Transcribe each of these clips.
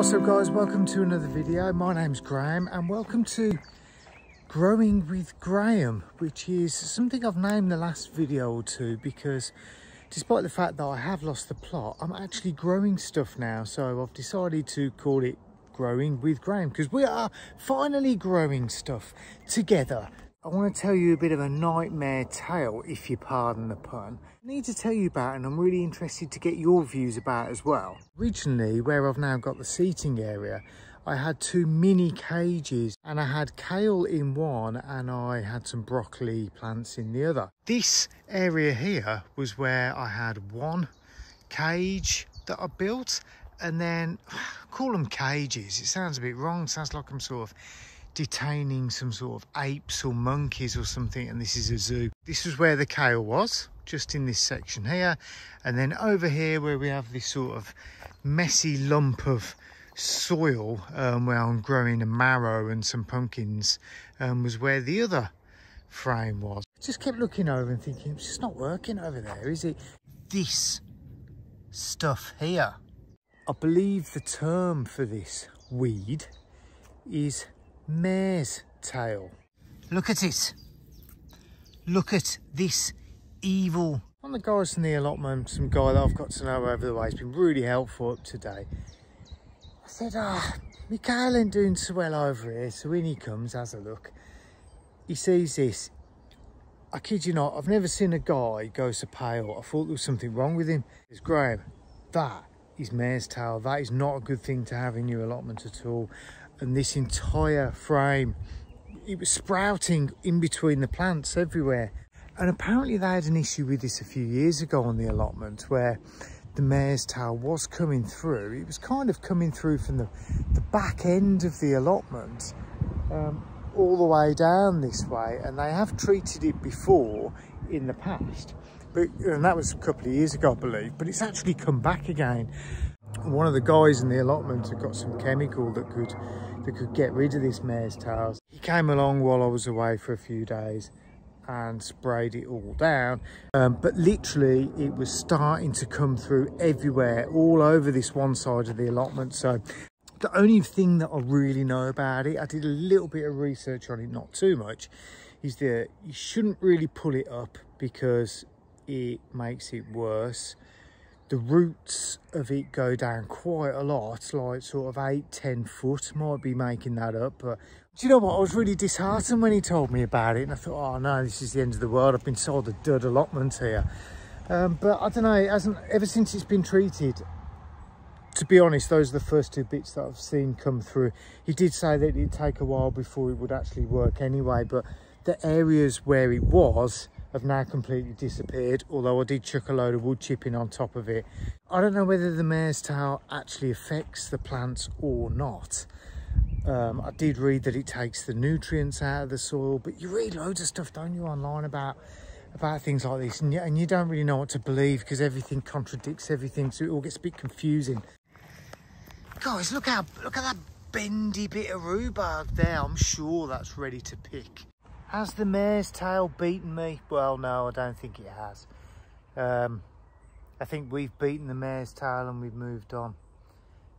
What's up guys, welcome to another video. My name's Graham and welcome to Growing with Graham, which is something I've named the last video or two because despite the fact that I have lost the plot, I'm actually growing stuff now, so I've decided to call it Growing with Graham because we are finally growing stuff together. I want to tell you a bit of a nightmare tale, if you pardon the pun. I need to tell you about it and I'm really interested to get your views about it as well. Originally, where I've now got the seating area, I had two mini cages and I had kale in one and I had some broccoli plants in the other. This area here was where I had one cage that I built, and then call them cages. It sounds a bit wrong, it sounds like I'm sort of detaining some sort of apes or monkeys or something and this is a zoo. This was where the kale was, just in this section here, and then over here where we have this sort of messy lump of soil where I'm growing a marrow and some pumpkins was where the other frame was. I just kept looking over and thinking, it's just not working over there, is it? This stuff here, I believe the term for this weed is mare's tail. Look at it. Look at this evil. On the guys in the allotment, some guy that I've got to know over the way has been really helpful up to date. I said, my kale ain't doing so well over here. So in he comes, has a look. He sees this. I kid you not, I've never seen a guy go so pale. I thought there was something wrong with him. It's Graham. That is mare's tail. That is not a good thing to have in your allotment at all. And this entire frame, it was sprouting in between the plants everywhere. And apparently they had an issue with this a few years ago on the allotment where the mare's tail was coming through. It was kind of coming through from the back end of the allotment all the way down this way. And they have treated it before in the past, and that was a couple of years ago, I believe, but it's actually come back again. One of the guys in the allotment had got some chemical that could get rid of this mare's tail. He came along while I was away for a few days and sprayed it all down, but literally it was starting to come through everywhere, all over this one side of the allotment. So the only thing that I really know about it, I did a little bit of research on it, not too much, is that you shouldn't really pull it up because it makes it worse. The roots of it go down quite a lot, like sort of 8-10 foot, might be making that up. But do you know what? I was really disheartened when he told me about it and I thought, oh no, this is the end of the world. I've been sold a dud allotment here. But I don't know, it hasn't, ever since it's been treated, to be honest, those are the first two bits that I've seen come through. He did say that it'd take a while before it would actually work anyway, but the areas where it was have now completely disappeared, although I did chuck a load of wood chipping on top of it. I don't know whether the mare's tail actually affects the plants or not. I did read that it takes the nutrients out of the soil, but you read loads of stuff, don't you, online about things like this, and you don't really know what to believe because everything contradicts everything, so it all gets a bit confusing. Guys, look at that bendy bit of rhubarb there. I'm sure that's ready to pick. Has the mare's tail beaten me? Well, no, I don't think it has. I think we've beaten the mare's tail and we've moved on.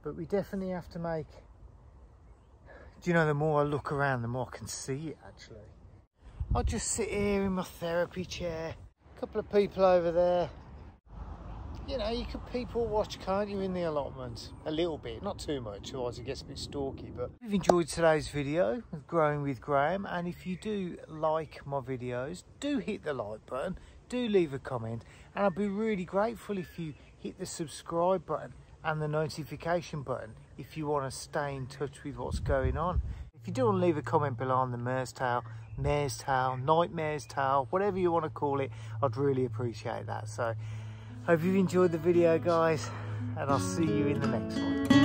But we definitely have to make... Do you know, the more I look around, the more I can see it, actually. I'll just sit here in my therapy chair. A couple of people over there. You know, you could people watch, can't you, in the allotment? A little bit, not too much, otherwise it gets a bit stalky. But if you've enjoyed today's video of Growing with Graham, and if you do like my videos, do hit the like button, do leave a comment, and I'd be really grateful if you hit the subscribe button and the notification button if you want to stay in touch with what's going on. If you do want to leave a comment below on the mare's tail, nightmare's tail, whatever you want to call it, I'd really appreciate that. So hope you've enjoyed the video guys, and I'll see you in the next one.